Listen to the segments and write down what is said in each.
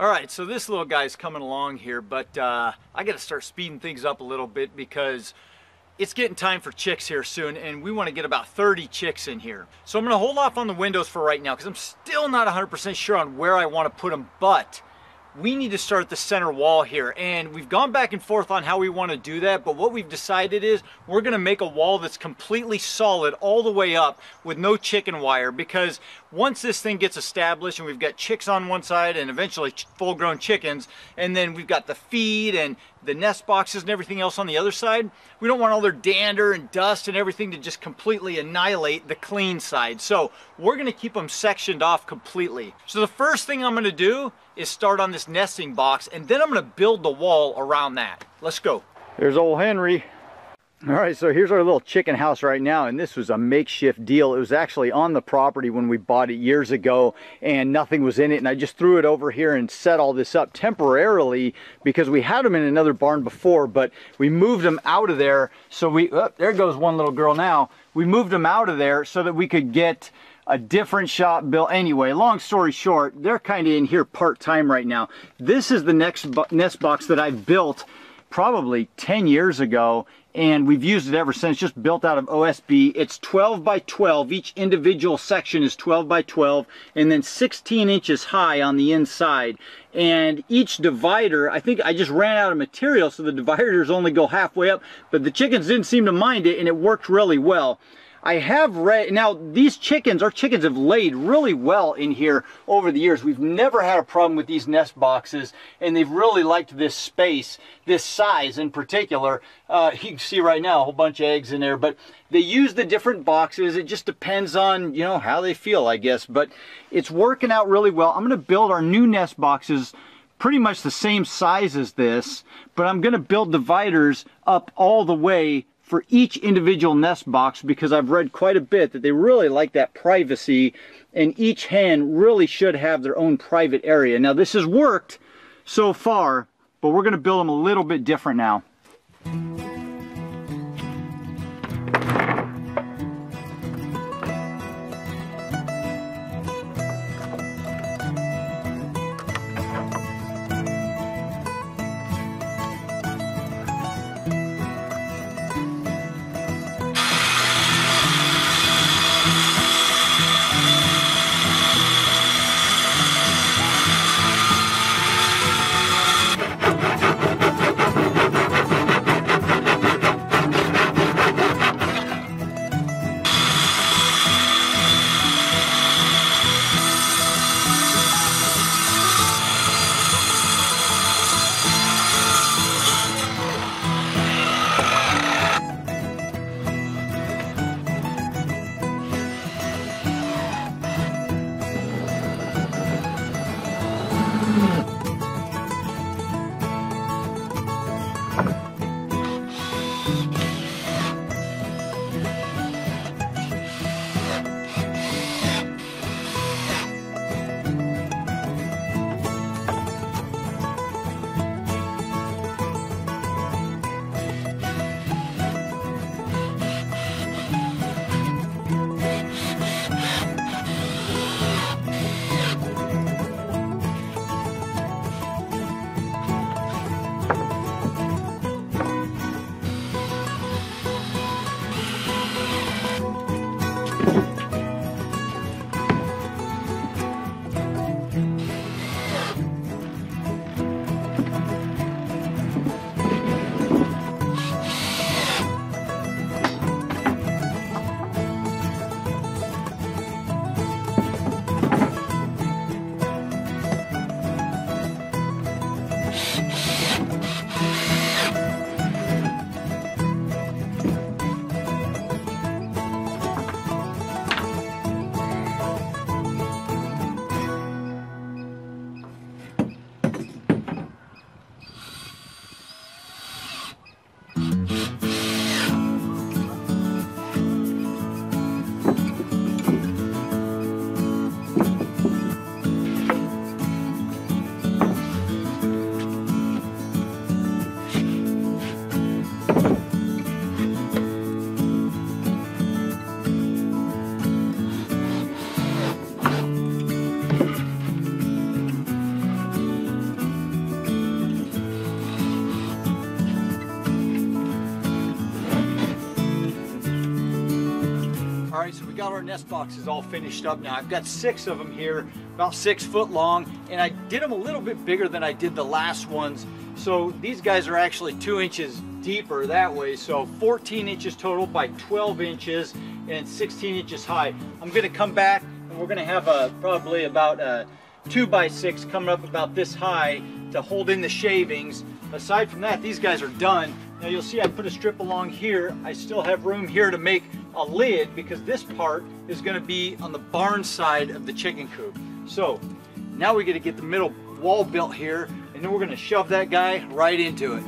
All right, so this little guy's coming along here, but I gotta start speeding things up a little bit because it's getting time for chicks here soon, and we wanna get about 30 chicks in here. So I'm gonna hold off on the windows for right now because I'm still not 100% sure on where I wanna put them, but we need to start the center wall here. And we've gone back and forth on how we wanna do that, but what we've decided is we're gonna make a wall that's completely solid all the way up with no chicken wire, because once this thing gets established and we've got chicks on one side and eventually full-grown chickens, and then we've got the feed and the nest boxes and everything else on the other side, we don't want all their dander and dust and everything to just completely annihilate the clean side. So we're gonna keep them sectioned off completely. So the first thing I'm gonna do is start on this nesting box, and then I'm gonna build the wall around that. Let's go. There's old Henry. All right, so here's our little chicken house right now, and this was a makeshift deal. It was actually on the property when we bought it years ago, and nothing was in it, and I just threw it over here and set all this up temporarily because we had them in another barn before, but we moved them out of there. So we, oh, there goes one little girl now. We moved them out of there so that we could get a different shop built. Anyway, long story short, they're kind of in here part-time right now. This is the next nest box that I built probably 10 years ago, and we've used it ever since, just built out of OSB. It's 12 by 12. Each individual section is 12 by 12, and then 16 inches high on the inside. And each divider, I think I just ran out of material, so the dividers only go halfway up, but the chickens didn't seem to mind it, and it worked really well. I have read, now these chickens, our chickens have laid really well in here over the years. We've never had a problem with these nest boxes, and they've really liked this space, this size in particular. You can see right now a whole bunch of eggs in there, but they use the different boxes. It just depends on, you know, how they feel, I guess, but it's working out really well. I'm gonna build our new nest boxes pretty much the same size as this, but I'm gonna build dividers up all the way for each individual nest box, because I've read quite a bit that they really like that privacy, and each hen really should have their own private area. Now this has worked so far, but we're gonna build them a little bit different now. got our nest boxes all finished up now. I've got 6 of them here, about 6 foot long, and I did them a little bit bigger than I did the last ones. So these guys are actually 2 inches deeper that way. So 14 inches total by 12 inches and 16 inches high. I'm gonna come back and we're gonna have probably about a 2x6 coming up about this high to hold in the shavings. Aside from that, these guys are done. Now you'll see I put a strip along here. I still have room here to make a lid because this part is gonna be on the barn side of the chicken coop. So now we gotta get the middle wall built here, and then we're gonna shove that guy right into it.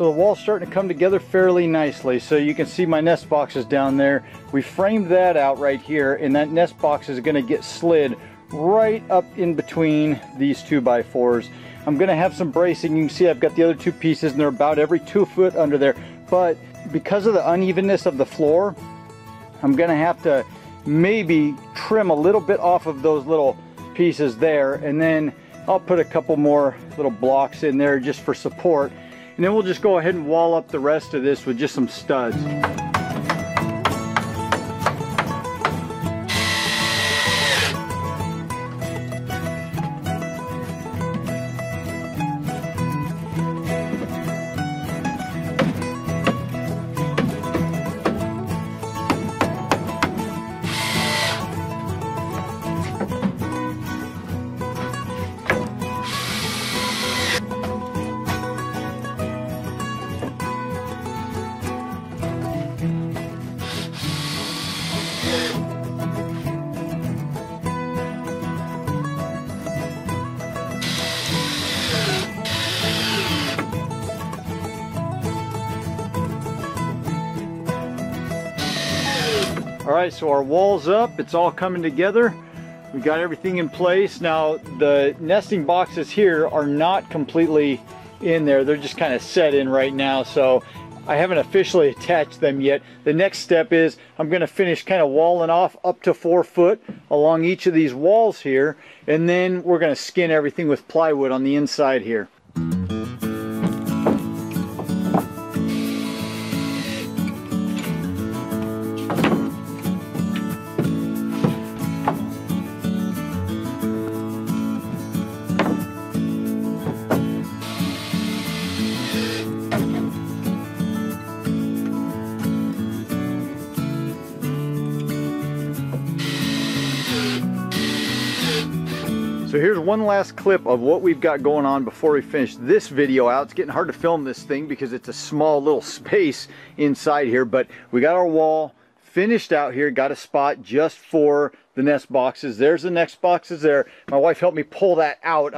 So the wall's starting to come together fairly nicely. So you can see my nest boxes down there. We framed that out right here, and that nest box is going to get slid right up in between these 2x4s. I'm going to have some bracing. You can see I've got the other two pieces, and they're about every 2 foot under there. But because of the unevenness of the floor, I'm going to have to maybe trim a little bit off of those little pieces there, and then I'll put a couple more little blocks in there just for support. And then we'll just go ahead and wall up the rest of this with just some studs. Alright, so our wall's up, it's all coming together. We got everything in place. Now the nesting boxes here are not completely in there, they're just kind of set in right now, so I haven't officially attached them yet. The next step is I'm going to finish kind of walling off up to 4 foot along each of these walls here, and then we're going to skin everything with plywood on the inside here. So here's one last clip of what we've got going on before we finish this video out. It's getting hard to film this thing because it's a small little space inside here, but we got our wall finished out here, got a spot just for the nest boxes. There's the nest boxes there. My wife helped me pull that out.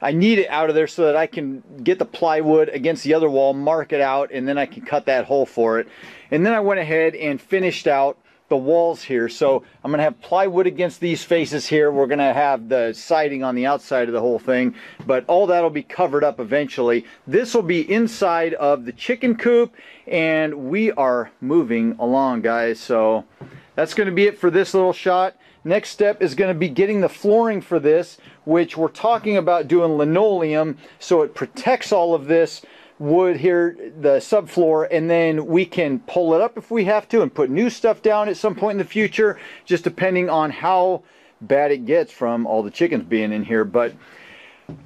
I need it out of there so that I can get the plywood against the other wall, mark it out, and then I can cut that hole for it. And then I went ahead and finished out the walls here. So I'm gonna have plywood against these faces here. We're gonna have the siding on the outside of the whole thing, but all that'll be covered up eventually. This will be inside of the chicken coop, and we are moving along, guys. So that's gonna be it for this little shot. Next step is gonna be getting the flooring for this, which we're talking about doing linoleum, so it protects all of this wood here, the subfloor, and then we can pull it up if we have to and put new stuff down at some point in the future, just depending on how bad it gets from all the chickens being in here. But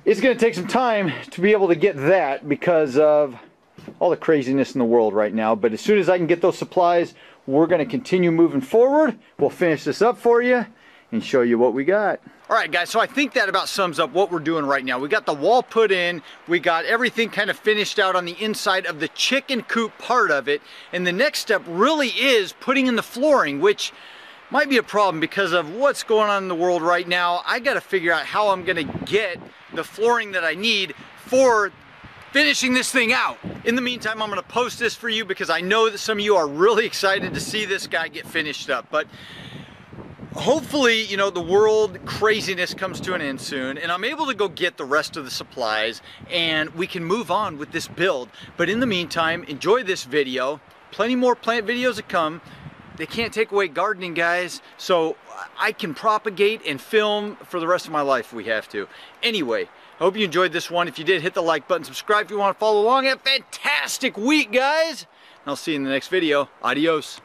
it's going to take some time to be able to get that because of all the craziness in the world right now. But as soon as I can get those supplies, we're going to continue moving forward. We'll finish this up for you and show you what we got. All right, guys, so I think that about sums up what we're doing right now. We got the wall put in, we got everything kind of finished out on the inside of the chicken coop part of it, and the next step really is putting in the flooring, which might be a problem because of what's going on in the world right now. I gotta figure out how I'm gonna get the flooring that I need for finishing this thing out. In the meantime, I'm gonna post this for you because I know that some of you are really excited to see this guy get finished up, but hopefully, you know, the world craziness comes to an end soon and I'm able to go get the rest of the supplies and we can move on with this build. But in the meantime, enjoy this video. Plenty more plant videos to come. They can't take away gardening, guys, so I can propagate and film for the rest of my life if we have to. Anyway, I hope you enjoyed this one. If you did, hit the like button, subscribe if you want to follow along. Have a fantastic week, guys, and I'll see you in the next video. Adios.